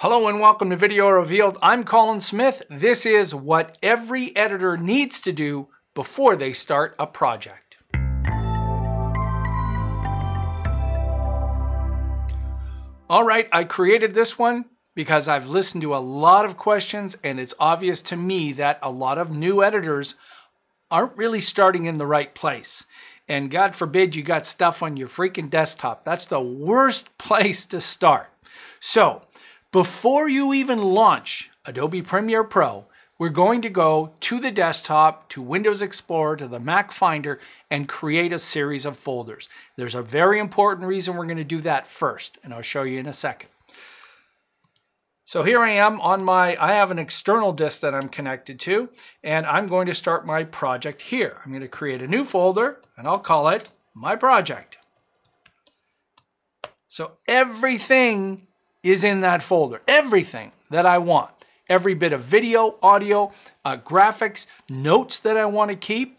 Hello and welcome to Video Revealed. I'm Colin Smith. This is what every editor needs to do before they start a project. All right, I created this one because I've listened to a lot of questions and it's obvious to me that a lot of new editors aren't really starting in the right place. And God forbid you got stuff on your freaking desktop. That's the worst place to start. So, before you even launch Adobe Premiere Pro, we're going to go to the desktop, to Windows Explorer, to the Mac Finder, and create a series of folders. There's a very important reason we're going to do that first, and I'll show you in a second. So here I am on I have an external disk that I'm connected to, and I'm going to start my project here. I'm going to create a new folder, and I'll call it My Project. So everything is in that folder. Everything that I want. Every bit of video, audio, graphics, notes that I want to keep,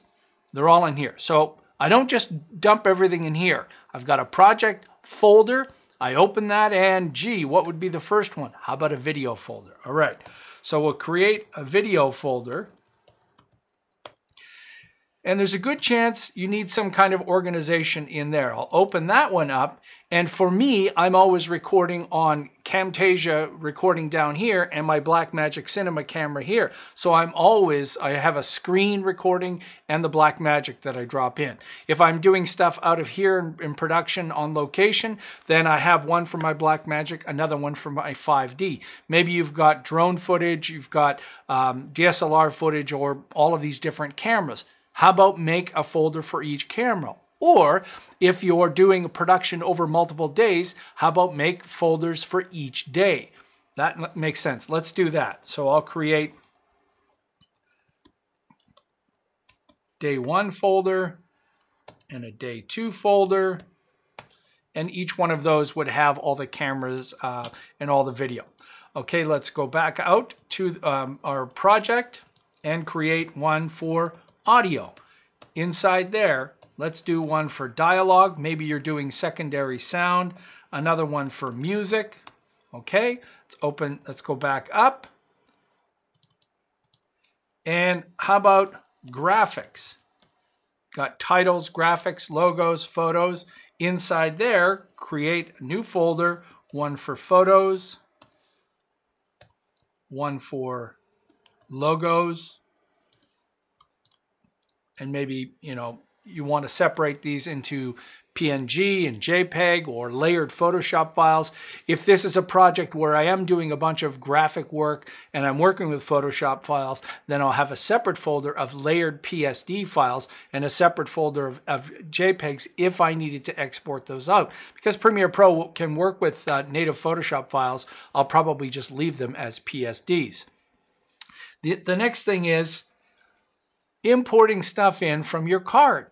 they're all in here. So I don't just dump everything in here. I've got a project folder. I open that and gee, what would be the first one? How about a video folder? All right. So we'll create a video folder. And there's a good chance you need some kind of organization in there. I'll open that one up. And for me, I'm always recording on Camtasia, recording down here, and my Blackmagic Cinema camera here. So I have a screen recording and the Blackmagic that I drop in. If I'm doing stuff out of here in production on location, then I have one for my Blackmagic, another one for my 5D. Maybe you've got drone footage, you've got DSLR footage, or all of these different cameras. How about make a folder for each camera? Or if you're doing production over multiple days, how about make folders for each day? That makes sense. Let's do that. So I'll create day one folder and a day two folder. And each one of those would have all the cameras and all the video. Okay, let's go back out to our project and create one for audio. Inside there, let's do one for dialogue. Maybe you're doing secondary sound. Another one for music. Okay, let's open, let's go back up. And how about graphics? Got titles, graphics, logos, photos. Inside there, create a new folder. One for photos. One for logos. And maybe, you know, you want to separate these into PNG and JPEG or layered Photoshop files. If this is a project where I am doing a bunch of graphic work and I'm working with Photoshop files, then I'll have a separate folder of layered PSD files and a separate folder of JPEGs if I needed to export those out. Because Premiere Pro can work with native Photoshop files, I'll probably just leave them as PSDs. The next thing is importing stuff in from your card.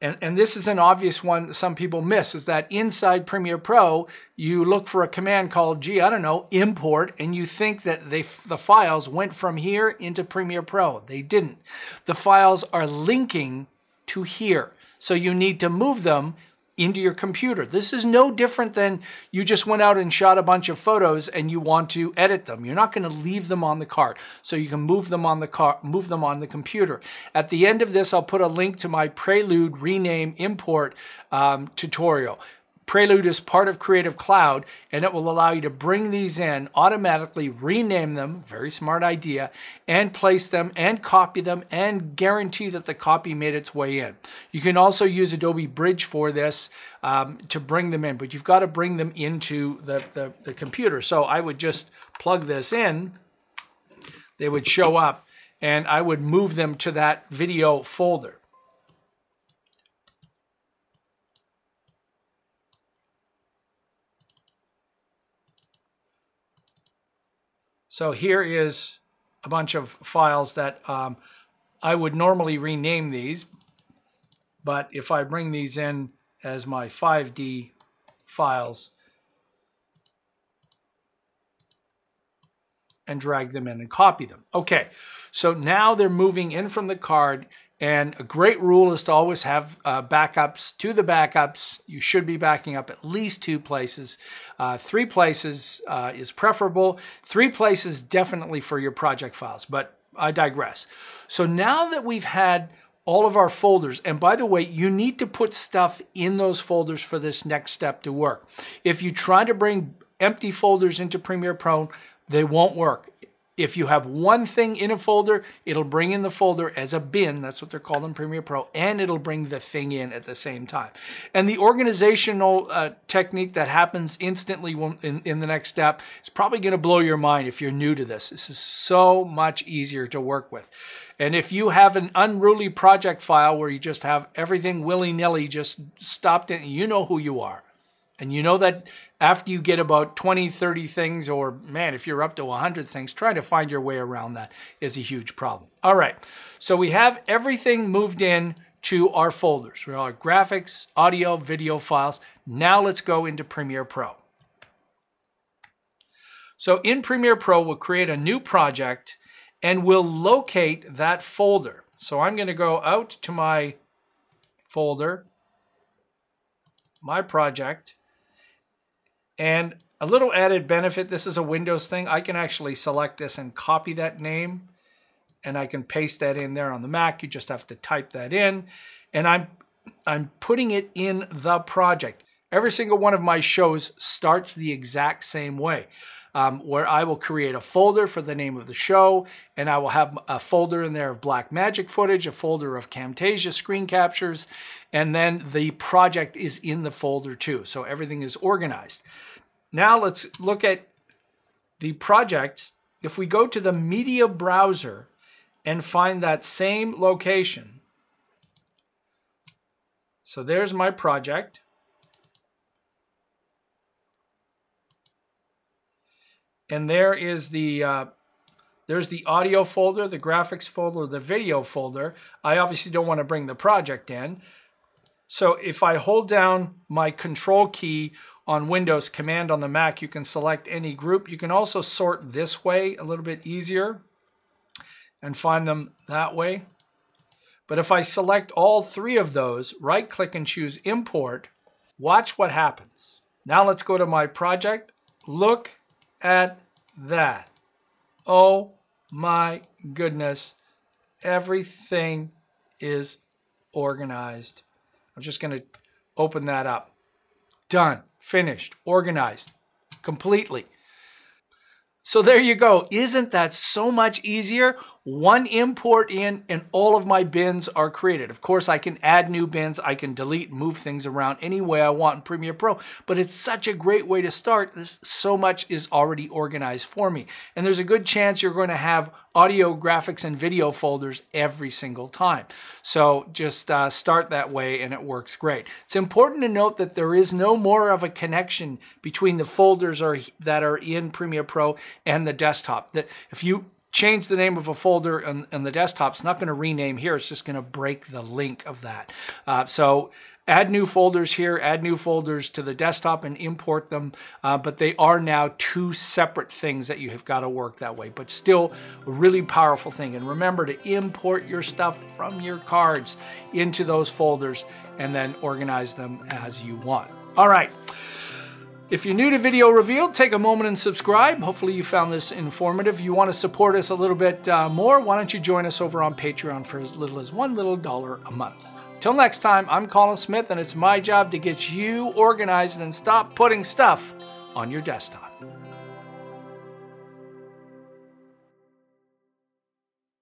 And this is an obvious one that some people miss, is that inside Premiere Pro, you look for a command called, gee, I don't know, import, and you think that the files went from here into Premiere Pro. They didn't. The files are linking to here. So you need to move them into your computer. This is no different than you just went out and shot a bunch of photos and you want to edit them. You're not going to leave them on the card, so you can move them on the computer. At the end of this, I'll put a link to my Prelude rename import tutorial. Prelude is part of Creative Cloud, and it will allow you to bring these in, automatically rename them, very smart idea, and place them and copy them and guarantee that the copy made its way in. You can also use Adobe Bridge for this to bring them in, but you've got to bring them into the computer. So I would just plug this in, they would show up, and I would move them to that video folder. So here is a bunch of files that I would normally rename these, but if I bring these in as my 5D files and drag them in and copy them. Okay, so now they're moving in from the card And a great rule is to always have backups to the backups. You should be backing up at least two places. Three places is preferable. Three places definitely for your project files, but I digress. So now that we've had all of our folders, and by the way, you need to put stuff in those folders for this next step to work. If you try to bring empty folders into Premiere Pro, they won't work. If you have one thing in a folder, it'll bring in the folder as a bin, that's what they're called in Premiere Pro, and it'll bring the thing in at the same time. And the organizational technique that happens instantly in the next step is probably gonna blow your mind if you're new to this. This is so much easier to work with. And if you have an unruly project file where you just have everything willy-nilly just stopped in, you know who you are. And you know that after you get about 20, 30 things, or man, if you're up to 100 things, trying to find your way around that is a huge problem. All right, so we have everything moved in to our folders. We have our graphics, audio, video files. Now let's go into Premiere Pro. So in Premiere Pro, we'll create a new project and we'll locate that folder. So I'm gonna go out to my folder, my project. And a little added benefit, this is a Windows thing. I can actually select this and copy that name, and I can paste that in there on the Mac. You just have to type that in. And I'm putting it in the project. Every single one of my shows starts the exact same way, where I will create a folder for the name of the show, and I will have a folder in there of Blackmagic footage, a folder of Camtasia screen captures, and then the project is in the folder too. So everything is organized. Now let's look at the project. If we go to the media browser and find that same location, so there's my project. And there is the, there's the audio folder, the graphics folder, the video folder. I obviously don't want to bring the project in. So if I hold down my control key on Windows, command on the Mac, you can select any group. You can also sort this way a little bit easier and find them that way. But if I select all three of those, right click and choose import, watch what happens. Now let's go to my project, look at that. Oh my goodness, everything is organized. I'm just going to open that up. Done, finished, organized completely. So there you go. Isn't that so much easier? One import in and all of my bins are created. Of course, I can add new bins. I can delete, move things around any way I want in Premiere Pro, but it's such a great way to start. This, so much is already organized for me. And there's a good chance you're going to have audio, graphics, and video folders every single time. So just start that way and it works great. It's important to note that there is no more of a connection between the folders that are in Premiere Pro and the desktop. That if you change the name of a folder on the desktop, it's not going to rename here, it's just going to break the link of that. So add new folders here, add new folders to the desktop and import them, but they are now two separate things that you have got to work that way, but still a really powerful thing. And remember to import your stuff from your cards into those folders and then organize them as you want. All right. If you're new to Video Revealed, take a moment and subscribe. Hopefully you found this informative. If you want to support us a little bit more, why don't you join us over on Patreon for as little as $1 a month. Till next time, I'm Colin Smith, and it's my job to get you organized and stop putting stuff on your desktop.